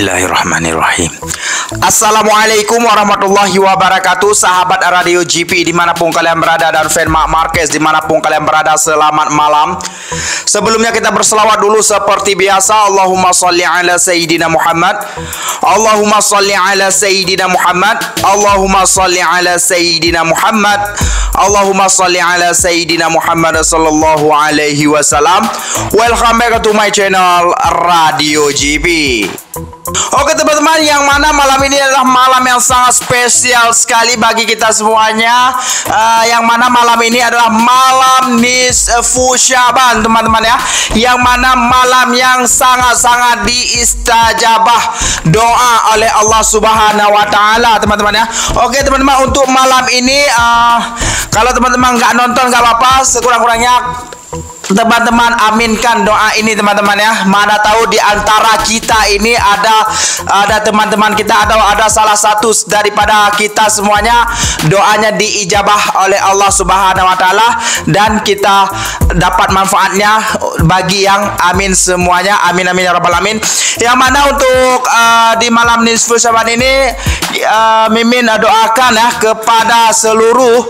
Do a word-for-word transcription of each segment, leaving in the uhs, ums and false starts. Bismillahirrahmanirrahim. Assalamualaikum warahmatullahi wabarakatuh. Sahabat Radio G P dimanapun kalian berada, dan fan Marc Márquez dimanapun kalian berada, selamat malam. Sebelumnya kita berselawat dulu seperti biasa. Allahumma salli ala Sayyidina Muhammad, Allahumma salli ala Sayyidina Muhammad, Allahumma salli ala Sayyidina Muhammad, Allahumma salli ala Sayyidina Muhammad sallallahu alaihi wasallam. Welcome back to my channel Radio G P. Oke teman-teman, yang mana malam ini adalah malam yang sangat spesial sekali bagi kita semuanya, uh, yang mana malam ini adalah malam Nisfu Syaban teman-teman ya, yang mana malam yang sangat-sangat diistajabah doa oleh Allah Subhanahu Wa Ta'ala teman-teman ya. Oke teman-teman, untuk malam ini uh, kalau teman-teman nggak nonton nggak apa-apa, sekurang-kurangnya teman-teman aminkan doa ini teman-teman ya. Mana tahu di antara kita ini ada ada teman-teman kita atau ada salah satu daripada kita semuanya doanya diijabah oleh Allah Subhanahu Wa Taala, dan kita dapat manfaatnya bagi yang amin semuanya. Amin amin ya rabbal alamin. Yang mana untuk uh, di malam Nisfu Syaban ini uh, mimin doakan ya kepada seluruh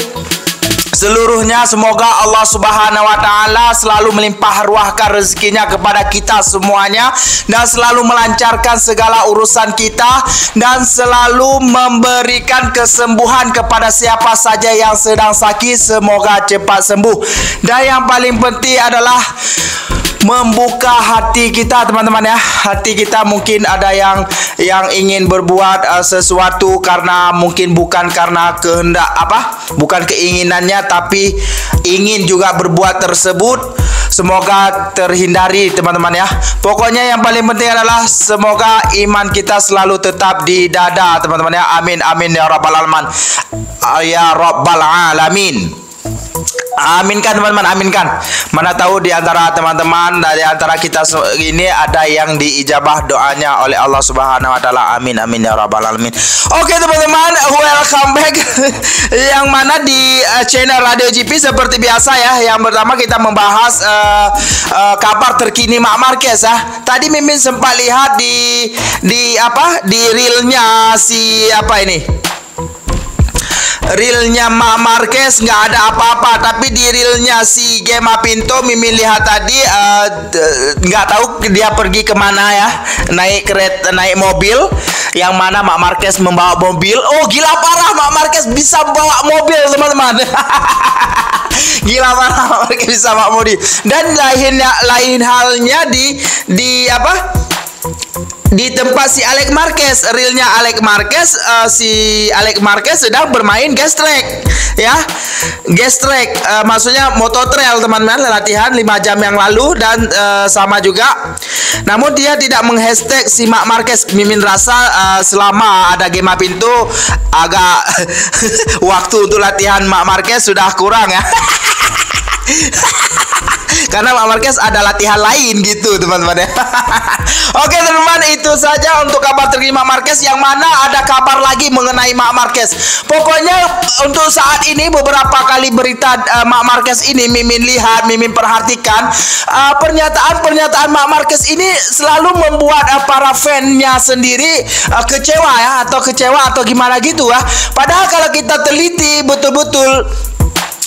seluruhnya, semoga Allah Subhanahu Wa Ta'ala selalu melimpah ruahkan rezekinya kepada kita semuanya, dan selalu melancarkan segala urusan kita, dan selalu memberikan kesembuhan kepada siapa saja yang sedang sakit, semoga cepat sembuh. Dan yang paling penting adalah membuka hati kita teman-teman ya. Hati kita mungkin ada yang yang ingin berbuat uh, sesuatu karena mungkin bukan karena kehendak apa bukan keinginannya, tapi ingin juga berbuat tersebut, semoga terhindari teman-teman ya. Pokoknya yang paling penting adalah semoga iman kita selalu tetap di dada teman-teman ya. Amin amin ya rabbal alamin, ya rabbal alamin. Aminkan teman-teman, aminkan. Mana tahu di antara teman-teman, dari antara kita ini ada yang diijabah doanya oleh Allah Subhanahu Wa Taala. Amin amin ya rabbal alamin. Oke teman-teman, welcome back. Yang mana di uh, channel Radio G P seperti biasa ya. Yang pertama kita membahas uh, uh, kabar terkini Marc Márquez ya. Tadi mimin sempat lihat di di apa di reelnya si apa ini. Reelnya Marc Márquez nggak ada apa-apa, tapi di reelnya si Gemma Pinto mimin lihat tadi nggak uh, tahu dia pergi kemana ya, naik kereta, naik mobil, yang mana Marc Márquez membawa mobil. Oh gila parah, Marc Márquez bisa bawa mobil teman-teman. Gila parah, Marc Márquez bisa bawa mobil. Dan lainnya lain halnya di di apa? Di tempat si Álex Márquez, realnya Álex Márquez, uh, si Álex Márquez sedang bermain gas track ya, gas track, uh, maksudnya moto trail teman-teman, latihan lima jam yang lalu, dan uh, sama juga, namun dia tidak menghashtag si Marc Márquez. Mimin rasa uh, selama ada Gemma Pinto agak waktu untuk latihan Marc Márquez sudah kurang ya. Karena Marc Márquez ada latihan lain gitu teman-teman ya. Oke teman-teman, itu saja untuk kabar terkini Marc Márquez. Yang mana ada kabar lagi mengenai Marc Márquez. Pokoknya untuk saat ini beberapa kali berita uh, Marc Márquez ini mimin lihat, mimin perhatikan, pernyataan-pernyataan uh, Marc Márquez ini selalu membuat uh, para fannya sendiri uh, kecewa ya, atau kecewa atau gimana gitu ya. Padahal kalau kita teliti betul-betul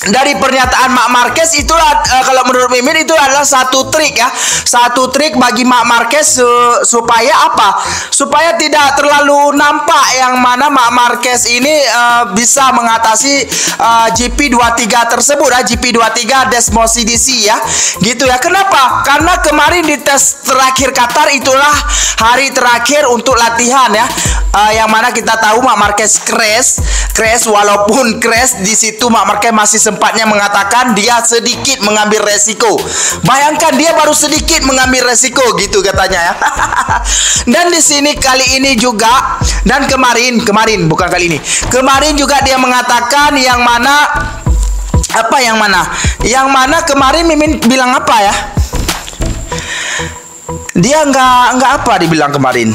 dari pernyataan Marc Márquez itulah, uh, kalau menurut mimin itu adalah satu trik ya, satu trik bagi Marc Márquez uh, supaya apa? Supaya tidak terlalu nampak, yang mana Marc Márquez ini uh, bisa mengatasi uh, G P dua puluh tiga tersebut ya, uh, G P dua puluh tiga Desmosedici ya, gitu ya. Kenapa? Karena kemarin di tes terakhir Qatar itulah hari terakhir untuk latihan ya, uh, yang mana kita tahu Marc Márquez crash, crash walaupun crash di situ Marc Márquez masih tempatnya mengatakan dia sedikit mengambil resiko. Bayangkan dia baru sedikit mengambil resiko gitu katanya ya. Dan di sini kali ini juga, dan kemarin kemarin bukan kali ini, kemarin juga dia mengatakan yang mana apa yang mana yang mana kemarin mimin bilang apa ya? Dia nggak nggak apa dibilang kemarin.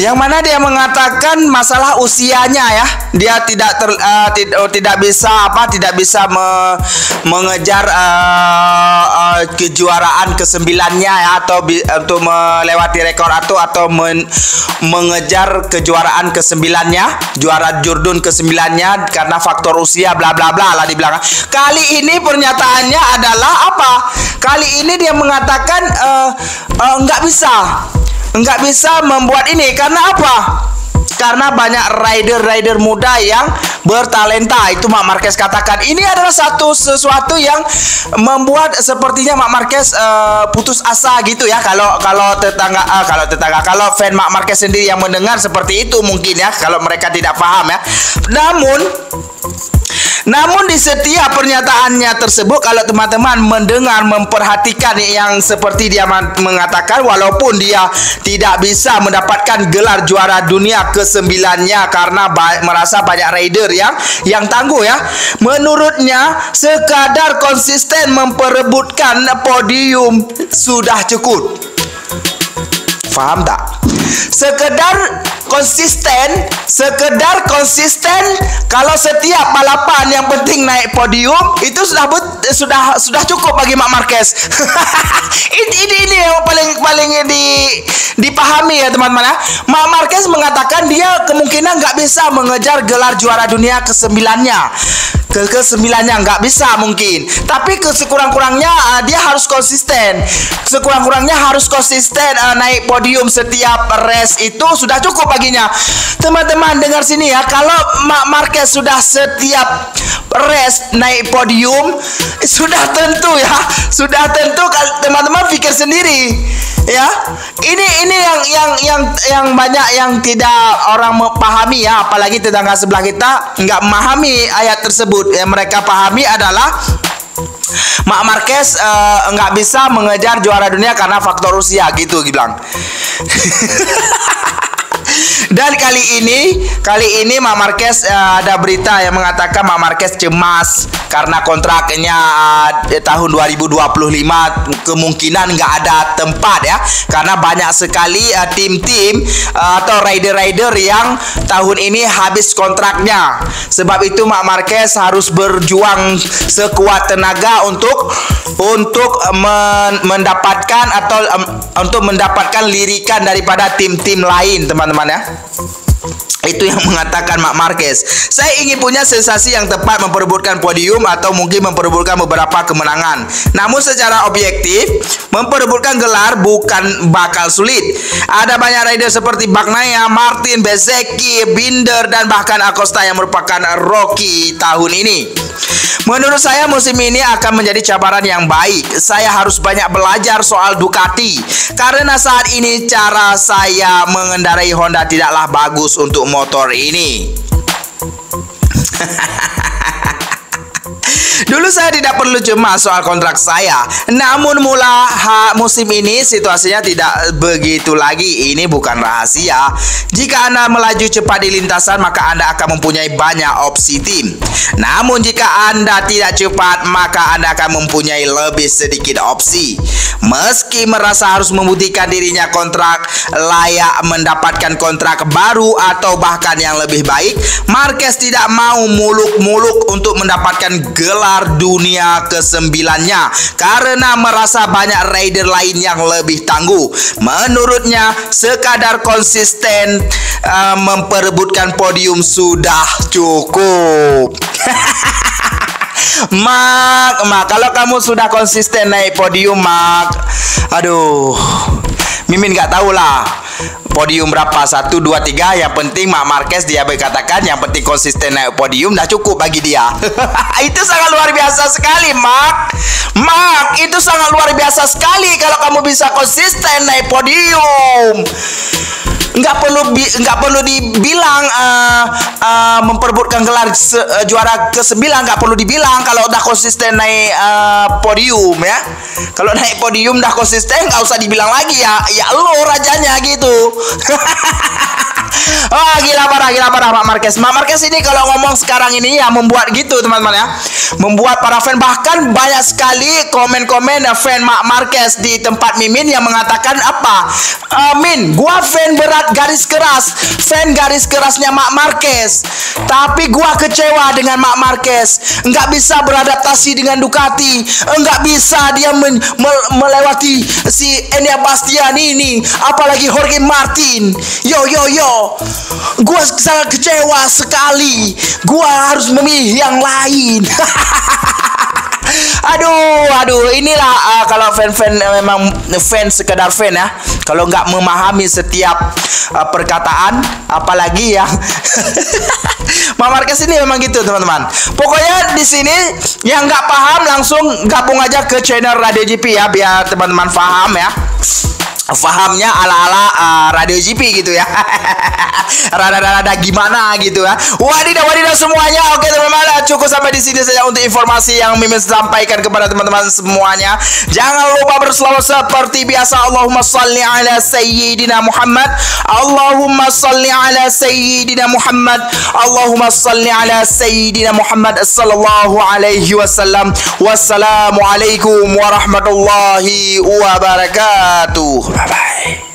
yang mana dia mengatakan masalah usianya ya, dia tidak ter, uh, tid, uh, tidak bisa apa tidak bisa me, mengejar uh, uh, kejuaraan kesembilannya ya, atau untuk uh, melewati rekor atau atau men, mengejar kejuaraan kesembilannya, juara Jurdun kesembilannya karena faktor usia bla bla bla lah dibilang. Kali ini pernyataannya adalah apa? Kali ini dia mengatakan uh, uh, nggak bisa. Nggak bisa membuat ini karena apa? Karena banyak rider-rider muda yang bertalenta. Itu Marc Márquez katakan. Ini adalah satu sesuatu yang membuat sepertinya Marc Márquez uh, putus asa gitu ya. Kalau kalau tetangga uh, kalau tetangga kalau fan Marc Márquez sendiri yang mendengar seperti itu mungkin ya, kalau mereka tidak paham ya. Namun Namun di setiap pernyataannya tersebut, kalau teman-teman mendengar, memperhatikan yang seperti dia mengatakan, walaupun dia tidak bisa mendapatkan gelar juara dunia kesembilannya karena ba merasa banyak rider yang yang tangguh ya, menurutnya sekadar konsisten memperebutkan podium sudah cukup. Faham tak? Sekedar konsisten, sekedar konsisten. Kalau setiap balapan yang penting naik podium, itu sudah but, sudah sudah cukup bagi Marc Márquez. ini, ini ini yang paling paling di dipahami ya teman-teman ya. Marc Márquez mengatakan dia kemungkinan nggak bisa mengejar gelar juara dunia kesembilannya. Ke kesembilannya nggak bisa mungkin, tapi ke sekurang-kurangnya uh, dia harus konsisten, sekurang-kurangnya harus konsisten uh, naik podium setiap race, itu sudah cukup baginya. Teman-teman dengar sini ya, kalau Marc Márquez sudah setiap race naik podium, sudah tentu ya, sudah tentu teman-teman pikir sendiri ya. Ini ini yang yang yang yang banyak yang tidak orang memahami ya, apalagi tetangga sebelah kita nggak memahami ayat tersebut. Yang mereka pahami adalah Marc Márquez nggak uh, bisa mengejar juara dunia karena faktor usia gitu bilang. Dan kali ini, kali ini Marc Márquez uh, ada berita yang mengatakan Marc Márquez cemas karena kontraknya uh, tahun dua ribu dua puluh lima kemungkinan nggak ada tempat ya, karena banyak sekali tim-tim uh, uh, atau rider-rider yang tahun ini habis kontraknya. Sebab itu Marc Márquez harus berjuang sekuat tenaga untuk untuk men mendapatkan atau um, untuk mendapatkan lirikan daripada tim-tim lain, teman-teman ya. Itu yang mengatakan Marc Márquez, saya ingin punya sensasi yang tepat memperebutkan podium atau mungkin memperebutkan beberapa kemenangan. Namun secara objektif, memperebutkan gelar bukan bakal sulit. Ada banyak rider seperti Bagnaia, Martin, Bezeki, Binder, dan bahkan Acosta yang merupakan rookie tahun ini. Menurut saya musim ini akan menjadi cabaran yang baik. Saya harus banyak belajar soal Ducati, karena saat ini cara saya mengendarai Honda tidaklah bagus untuk motor ini. Dulu saya tidak perlu cemas soal kontrak saya, namun mula ha, musim ini situasinya tidak begitu lagi. Ini bukan rahasia. Jika Anda melaju cepat di lintasan, maka Anda akan mempunyai banyak opsi tim. Namun jika Anda tidak cepat, maka Anda akan mempunyai lebih sedikit opsi. Meski merasa harus membuktikan dirinya kontrak layak mendapatkan kontrak baru atau bahkan yang lebih baik, Márquez tidak mau muluk-muluk untuk mendapatkan gelar dunia kesembilannya karena merasa banyak rider lain yang lebih tangguh. Menurutnya sekadar konsisten uh, memperebutkan podium sudah cukup. Mak, mak, kalau kamu sudah konsisten naik podium, Mak, aduh, Mimin nggak tahu lah podium berapa, satu, dua, tiga. Yang penting Marc Márquez dia berkatakan yang penting konsisten naik podium, dah cukup bagi dia. Itu sangat luar biasa sekali, Mark. Mark, itu sangat luar biasa sekali kalau kamu bisa konsisten naik podium. Nggak perlu nggak perlu dibilang uh, uh, memperebutkan gelar se, uh, juara ke sembilan, nggak perlu dibilang kalau udah konsisten naik uh, podium ya. Kalau naik podium dah konsisten, nggak usah dibilang lagi ya. Ya lo rajanya gitu. Wah, gila parah, gila parah Marc Márquez. Marc Márquez ini kalau ngomong sekarang ini ya membuat gitu teman-teman ya. Membuat para fan, bahkan banyak sekali komen-komen fan Marc Márquez di tempat Mimin yang mengatakan apa? Uh, Min, gua fan berat garis keras, fan garis kerasnya Marc Márquez. Tapi gua kecewa dengan Marc Márquez. Enggak bisa beradaptasi dengan Ducati, enggak bisa dia men melewati si Enea Bastianini, apalagi Jorge Martin. Yo yo yo. Gua sangat kecewa sekali. Gua harus memilih yang lain. Aduh, aduh, inilah uh, kalau fan-fan uh, memang fan sekedar fan ya. Kalau nggak memahami setiap uh, perkataan, apalagi yang Marc Márquez ini memang gitu teman-teman. Pokoknya di sini yang nggak paham langsung gabung aja ke channel Radio G P ya, biar teman-teman paham ya. Fahamnya ala-ala uh, Radio G P gitu ya. Rada-rada gimana gitu ya. Wadidaw, wadidaw semuanya. Oke teman-teman, cukup sampai di sini saja untuk informasi yang Mimin sampaikan kepada teman-teman semuanya. Jangan lupa berselawat seperti biasa. Allahumma salli ala sayyidina Muhammad, Allahumma salli ala sayyidina Muhammad, Allahumma salli ala sayyidina Muhammad sallallahu alaihi wasallam. Wassalamualaikum warahmatullahi wabarakatuh. Bye-bye.